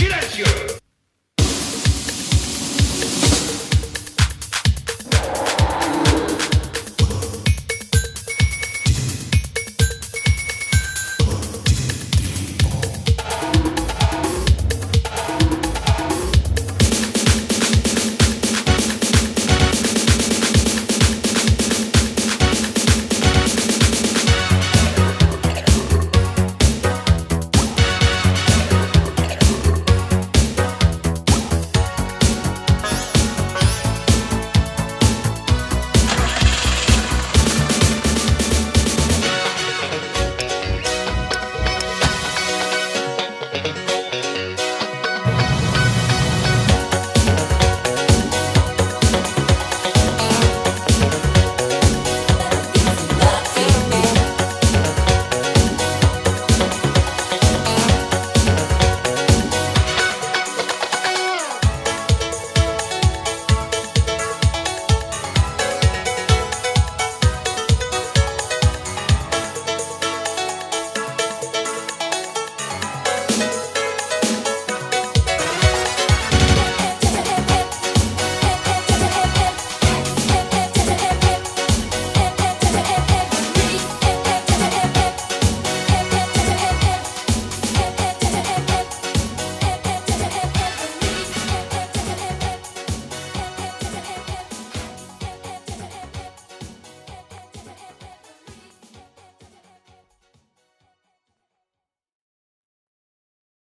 Silencio!